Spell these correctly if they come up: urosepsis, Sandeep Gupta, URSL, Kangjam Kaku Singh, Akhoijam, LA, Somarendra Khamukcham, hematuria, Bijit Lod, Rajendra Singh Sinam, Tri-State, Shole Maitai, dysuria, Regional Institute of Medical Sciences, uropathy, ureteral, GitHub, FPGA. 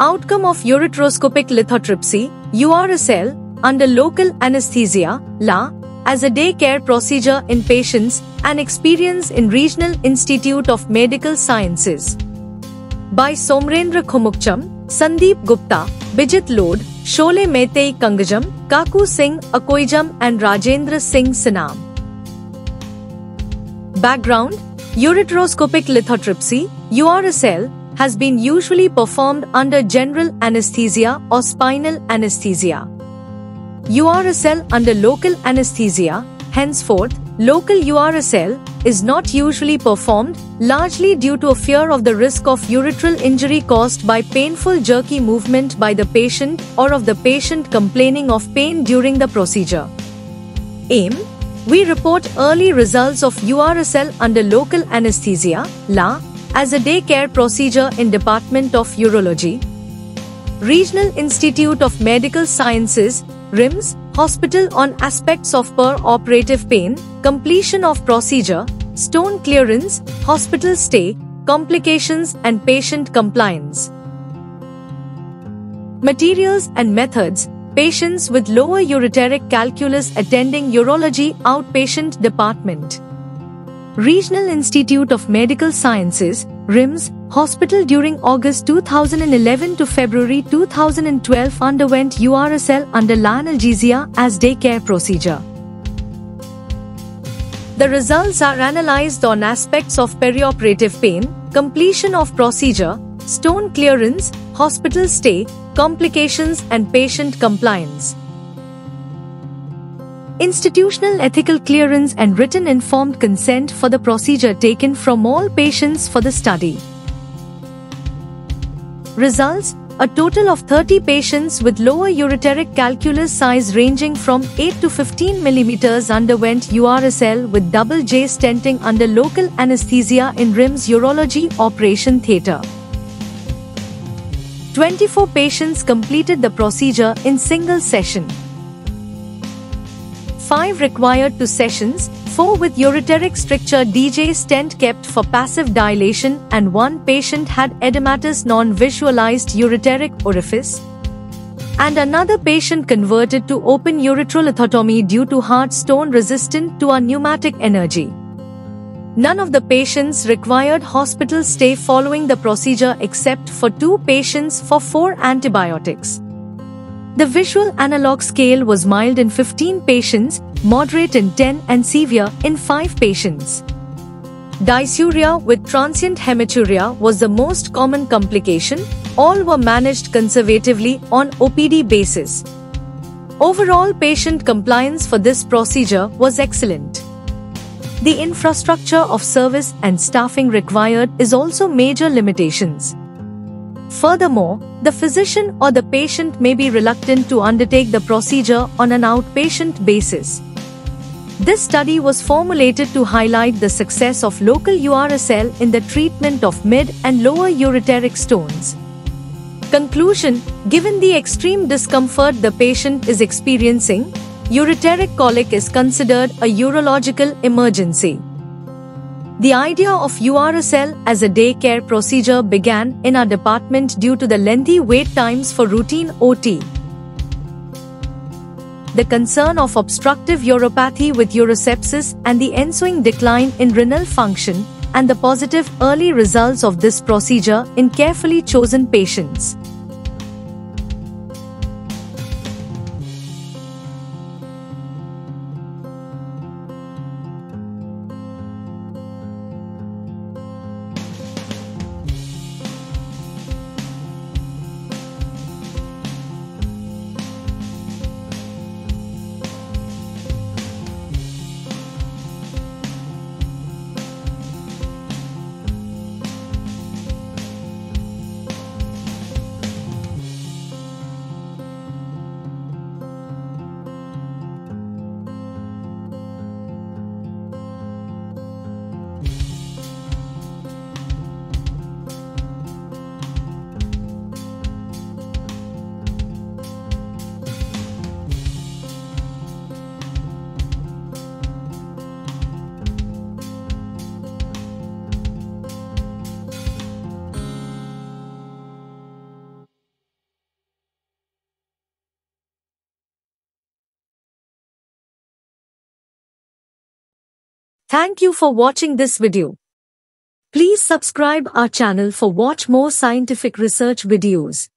Outcome of ureteroscopic lithotripsy (URSL) under local anesthesia (LA) as a day care procedure in patients, an experience in Regional Institute of Medical Sciences by Somarendra Khamukcham, Sandeep Gupta, Bijit Lod, Shole Maitai, Kangjam, Kaku Singh, Akhoijam and Rajendra Singh Sinam. Background: ureteroscopic lithotripsy (URSL) has been usually performed under general anesthesia or spinal anesthesia. URSL under local anesthesia, henceforth, local URSL, is not usually performed, largely due to a fear of the risk of ureteral injury caused by painful jerky movement by the patient or of the patient complaining of pain during the procedure. Aim: we report early results of URSL under local anesthesia, LA, as a day care procedure in Department of Urology, Regional Institute of Medical Sciences, RIMS, hospital on aspects of per-operative pain, completion of procedure, stone clearance, hospital stay, complications and patient compliance. Materials and methods: patients with lower ureteric calculus attending urology outpatient department, Regional Institute of Medical Sciences, RIMS, hospital during August 2011 to February 2012 underwent URSL under LA analgesia as day care procedure. The results are analyzed on aspects of perioperative pain, completion of procedure, stone clearance, hospital stay, complications and patient compliance. Institutional ethical clearance and written informed consent for the procedure taken from all patients for the study. Results: a total of 30 patients with lower ureteric calculus size ranging from 8 to 15 mm underwent URSL with double J stenting under local anesthesia in RIMS Urology Operation Theatre. 24 patients completed the procedure in single session. 5 required 2 sessions, 4 with ureteric stricture DJ stent kept for passive dilation and 1 patient had edematous non-visualized ureteric orifice and another patient converted to open ureteral lithotomy due to heart stone resistant to our pneumatic energy. None of the patients required hospital stay following the procedure except for 2 patients for 4 antibiotics. The visual analog scale was mild in 15 patients, moderate in 10 and severe in 5 patients. Dysuria with transient hematuria was the most common complication. All were managed conservatively on OPD basis. Overall patient compliance for this procedure was excellent. The infrastructure of service and staffing required is also major limitations. Furthermore, the physician or the patient may be reluctant to undertake the procedure on an outpatient basis. This study was formulated to highlight the success of local URSL in the treatment of mid and lower ureteric stones. Conclusion: given the extreme discomfort the patient is experiencing, ureteric colic is considered a urological emergency. The idea of URSL as a day care procedure began in our department due to the lengthy wait times for routine OT. The concern of obstructive uropathy with urosepsis and the ensuing decline in renal function, and the positive early results of this procedure in carefully chosen patients. Thank you for watching this video. Please subscribe our channel for watch more scientific research videos.